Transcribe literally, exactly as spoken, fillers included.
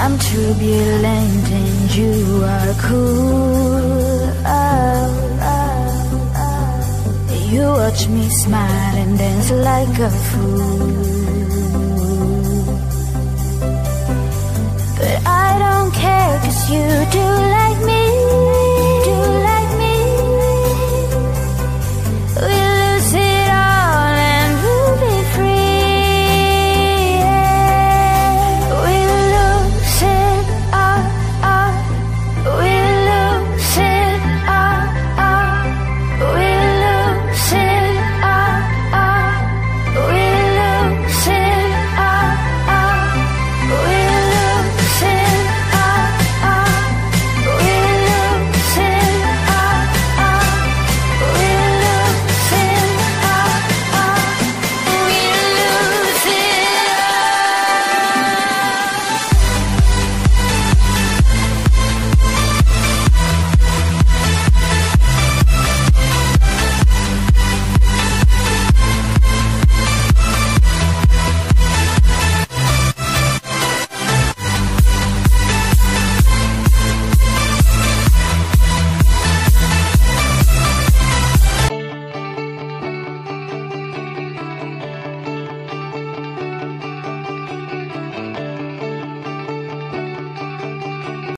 I'm turbulent and you are cool. Oh, oh, oh. You watch me smile and dance like a fool, but I don't care 'cause you do.